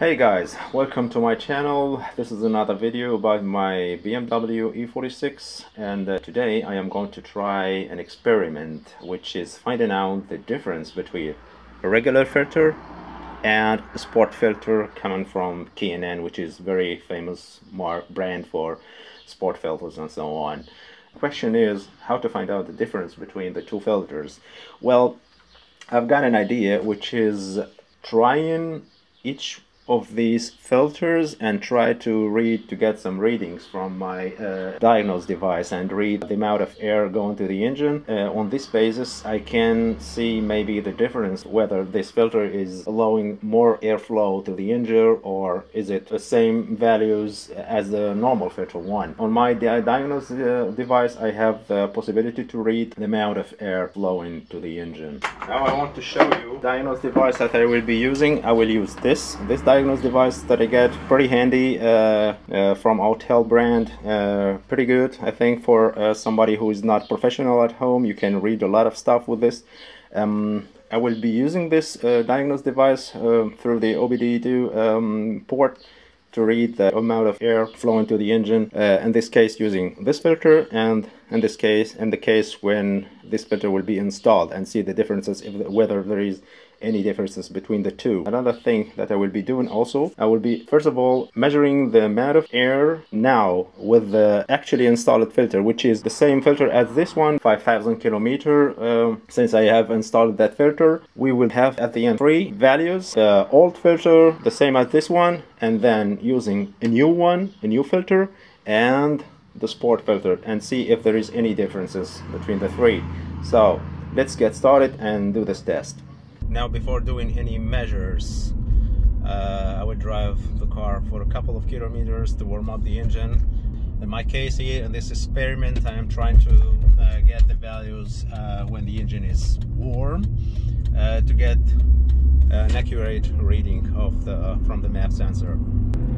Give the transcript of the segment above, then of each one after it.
Hey guys, welcome to my channel. This is another video about my BMW E46, and today I am going to try an experiment which is finding out the difference between a regular filter and a sport filter coming from K&N, which is very famous brand for sport filters and so on. The question is how to find out the difference between the two filters. Well, I've got an idea, which is trying each of these filters and try to get some readings from my Dyno device and read the amount of air going to the engine. On this basis I can see maybe the difference whether this filter is allowing more airflow to the engine or is it the same values as the normal filter one. On my Dyno device I have the possibility to read the amount of air flowing to the engine. Now I want to show you Dyno device that I will be using. I will use this Dyno device that I get, pretty handy from Autobahn brand, pretty good I think for somebody who is not professional at home. You can read a lot of stuff with this. I will be using this Dyno device through the OBD2 port to read the amount of air flowing to the engine, in this case using this filter, and in the case when this filter will be installed, and see the differences, whether there is any differences between the two. Another thing that I will be doing also, I will be first of all measuring the amount of air now with the actually installed filter, which is the same filter as this one, 5,000 kilometers. Since I have installed that filter, we will have at the end three values: the old filter, the same as this one, and then using a new filter, and the sport filter, and see if there is any differences between the three. So let's get started and do this test. Now, before doing any measures, I will drive the car for a couple of kilometers to warm up the engine. In my case here, in this experiment, I am trying to get the values when the engine is warm to get an accurate reading of from the MAF sensor.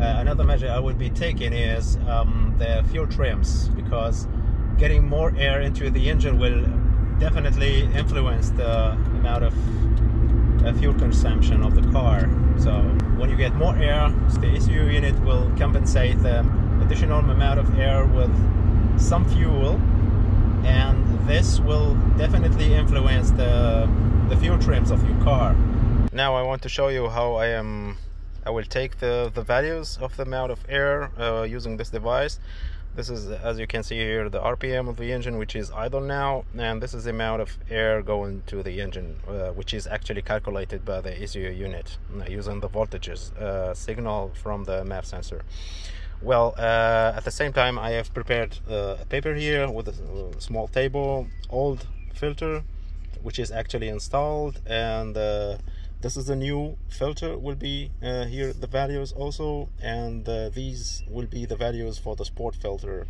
Another measure I will be taking is the fuel trims, because getting more air into the engine will definitely influence the amount of fuel consumption of the car. So when you get more air, the ECU unit will compensate the additional amount of air with some fuel, and this will definitely influence the fuel trims of your car. Now I want to show you how I will take the values of the amount of air using this device. This is, as you can see here, the RPM of the engine, which is idle now, and this is the amount of air going to the engine, which is actually calculated by the ECU unit using the voltages signal from the MAF sensor. Well, at the same time I have prepared a paper here with a small table, old filter, which is actually installed, and this is the new filter, will be here the values also, and these will be the values for the sport filter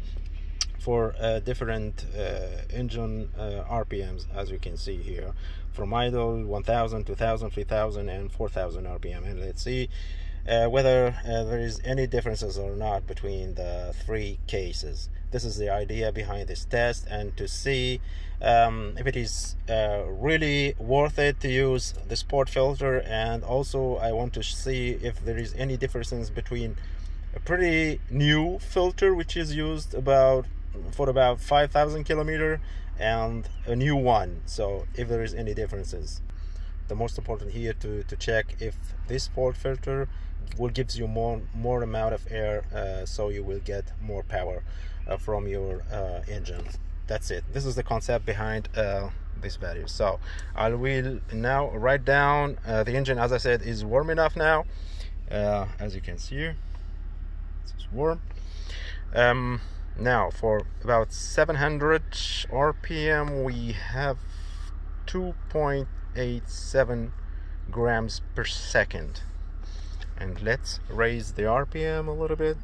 for different engine RPMs, as you can see here, from idle, 1000, 2000, 3000 and 4000 RPM. And let's see whether there is any differences or not between the three cases. This is the idea behind this test, and to see if it is really worth it to use the sport filter. And also I want to see if there is any differences between a pretty new filter, which is used for about 5,000 kilometers, and a new one, so if there is any differences. The most important here to check if this sport filter will gives you more amount of air, so you will get more power from your engine. That's it. This is the concept behind this value. So I will now write down the engine, as I said, is warm enough now, as you can see, it's warm. Now for about 700 RPM we have 2.87 grams per second, and let's raise the RPM a little bit.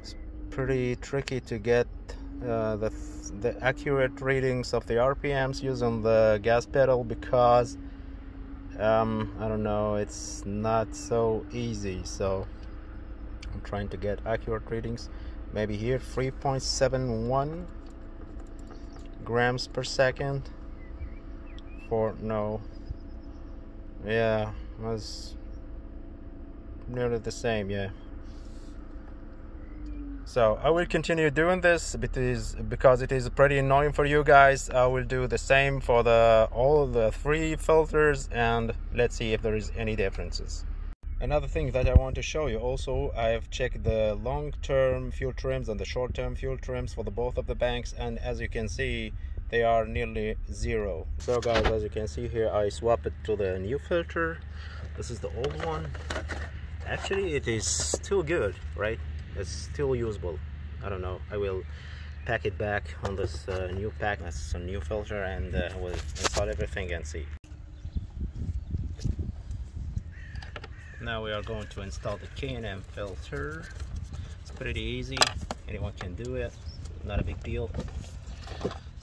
It's pretty tricky to get the accurate readings of the RPMs using the gas pedal, because I don't know, it's not so easy. So I'm trying to get accurate readings. maybe here 3.71 grams per second for no. Yeah, it was nearly the same. Yeah, so I will continue doing this because it is pretty annoying for you guys. I will do the same for all the three filters, and let's see if there is any differences. Another thing that I want to show you also, I have checked the long-term fuel trims and the short-term fuel trims for the both of the banks, and as you can see they are nearly zero. So guys, as you can see here, I swap it to the new filter. This is the old one. Actually it is still good, right? It's still usable. I don't know, I will pack it back on this new pack. That's a new filter, and I will install everything and see. Now we are going to install the K&N filter. It's pretty easy, anyone can do it, not a big deal.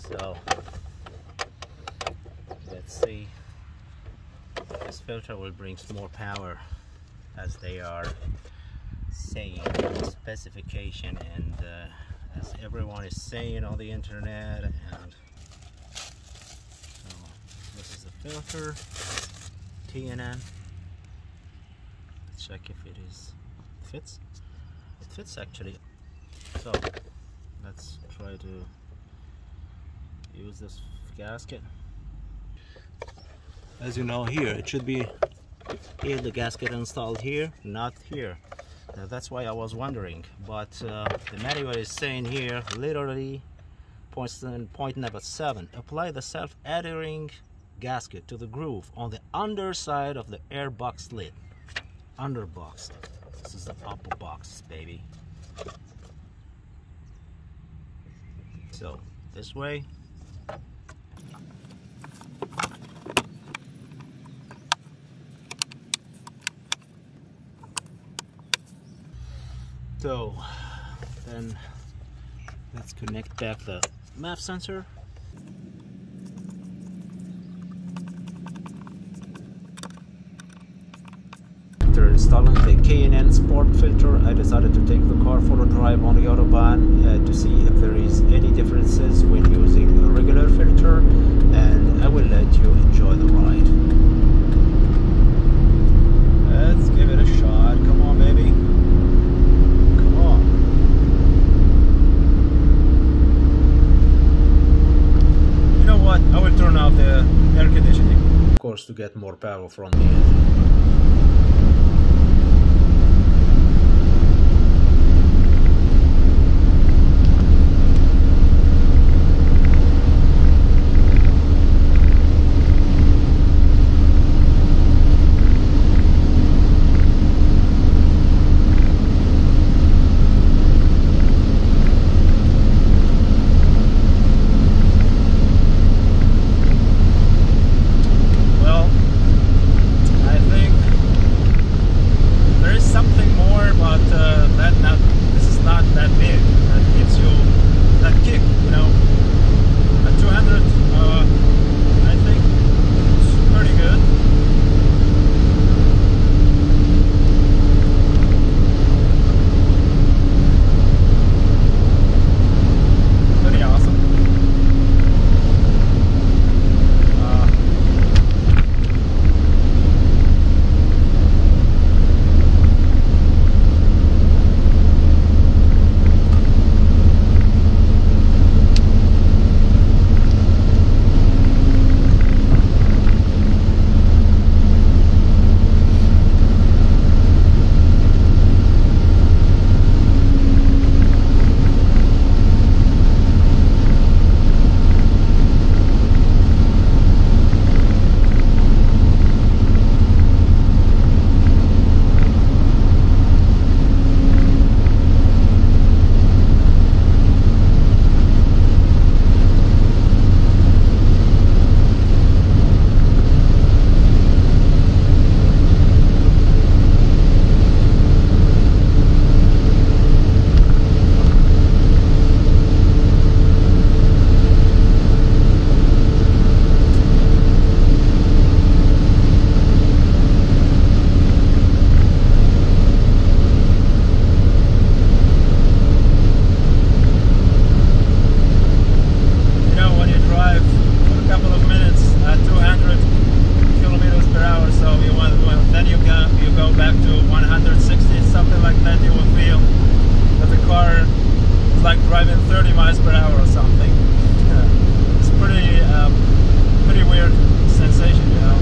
So let's see, this filter will bring more power as they are saying in the specification, and as everyone is saying on the internet. And so this is the filter K&N. Check if it is fits. It fits actually. So let's try to use this gasket. As you know, here it should be here, the gasket installed here, not here. Now, that's why I was wondering, but the manual is saying here literally point number 7, apply the self-adhering gasket to the groove on the underside of the airbox lid. Under box. This is the upper box, baby. So this way. So then let's connect back the MAF sensor. Installing the K&N sport filter, I decided to take the car for a drive on the Autobahn to see if there is any differences when using a regular filter, and I will let you enjoy the ride. Let's give it a shot. Come on, baby. Come on. You know what? I will turn off the air conditioning, of course, to get more power from the engine. driving 30 miles per hour or something. It's pretty, pretty weird sensation, you know.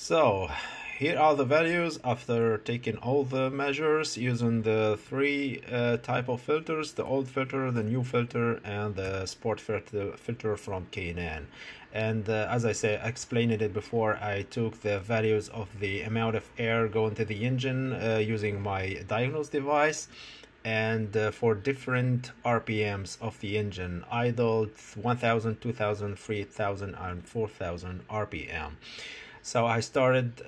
So here are the values after taking all the measures using the three type of filters: the old filter, the new filter, and the sport filter from K&N. And as I say, explained it before, I took the values of the amount of air going to the engine using my diagnose device, and for different RPMs of the engine, idle, 1000, 2000, 3000, and 4000 RPM. So I started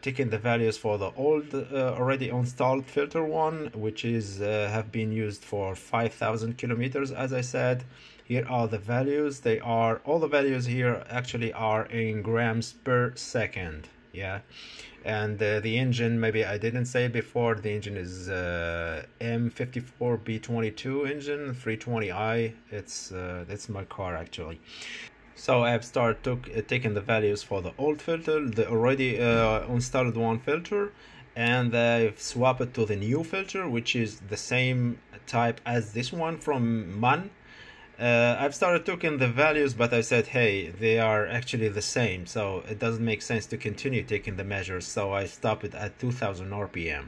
taking the values for the old already installed filter one, which is have been used for 5,000 kilometers, as I said. Here are the values. They are, all the values here actually are in grams per second. Yeah, and the engine, maybe I didn't say it before, the engine is M54B22 engine, 320i. It's that's my car actually. So I've started taking the values for the old filter, the already installed one filter, and I've swapped it to the new filter, which is the same type as this one from MANN. I've started taking the values, but I said, hey, they are actually the same, so it doesn't make sense to continue taking the measures, so I stopped it at 2000 RPM.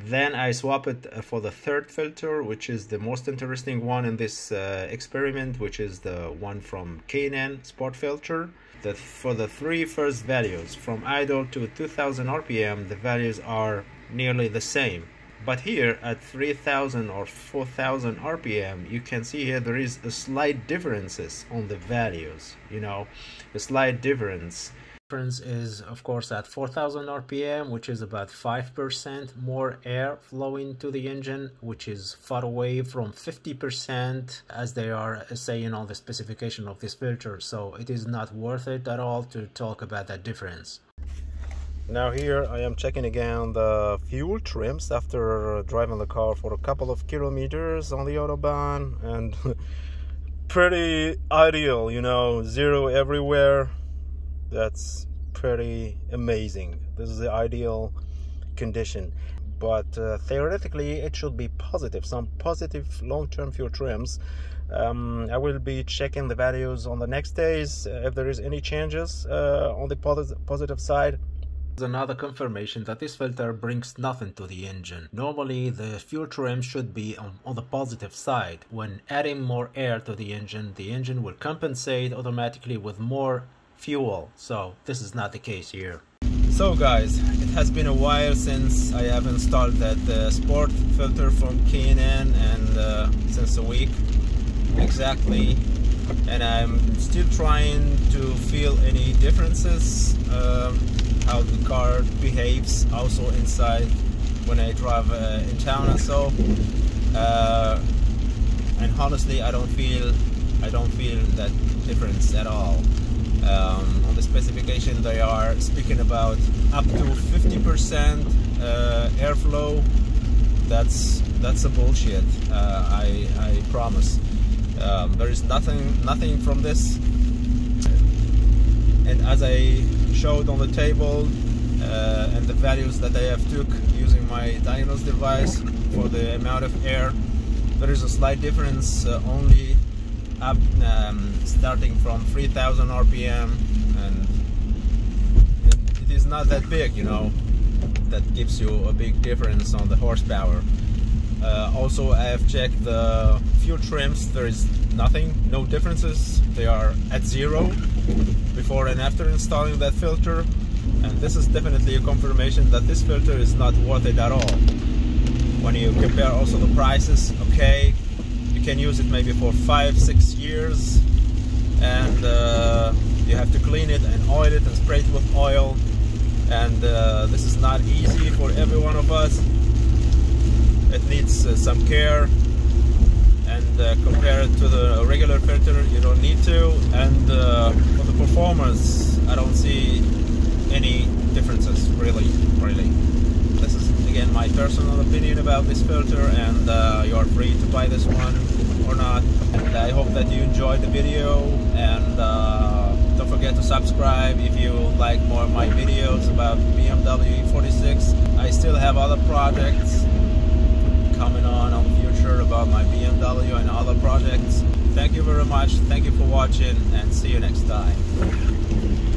Then I swap it for the third filter, which is the most interesting one in this experiment, which is the one from K&N sport filter. For the three first values, from idle to 2000 RPM, the values are nearly the same. But here at 3000 or 4000 RPM, you can see here there is a slight differences on the values, you know, a slight difference. Difference is of course at 4000 RPM, which is about 5% more air flowing to the engine, which is far away from 50% as they are saying on the specification of this filter, so it is not worth it at all to talk about that difference. Now here I am checking again the fuel trims after driving the car for a couple of kilometers on the Autobahn, and pretty ideal, you know, zero everywhere. That's pretty amazing. This is the ideal condition, but theoretically it should be positive, some positive long-term fuel trims. I will be checking the values on the next days if there is any changes on the positive side. Another confirmation that this filter brings nothing to the engine. Normally the fuel trim should be on the positive side. When adding more air to the engine will compensate automatically with more fuel, so this is not the case here. So guys, it has been a while since I have installed that sport filter from K&N, and since a week exactly, and I'm still trying to feel any differences, how the car behaves also inside when I drive in town and so, and honestly I don't feel that difference at all. On the specification they are speaking about up to 50% airflow. That's a bullshit. I promise. There is nothing from this. And as I showed on the table and the values that I have took using my diagnose device for the amount of air, there is a slight difference only up starting from 3000 RPM, and it is not that big, you know, that gives you a big difference on the horsepower. Also I have checked the fuel trims, there is nothing, no differences, they are at zero before and after installing that filter. And this is definitely a confirmation that this filter is not worth it at all. When you compare also the prices, okay, you can use it maybe for 5-6 years, and you have to clean it and oil it and spray it with oil, and this is not easy for every one of us. It needs some care. And compare it to the regular filter, you don't need to. And for the performance, I don't see any differences, really. This is again my personal opinion about this filter, and you are free to buy this one or not. And I hope that you enjoyed the video, and don't forget to subscribe if you like more of my videos about BMW E46. I still have other projects coming on the future about my BMW and other projects. Thank you very much, thank you for watching, and see you next time.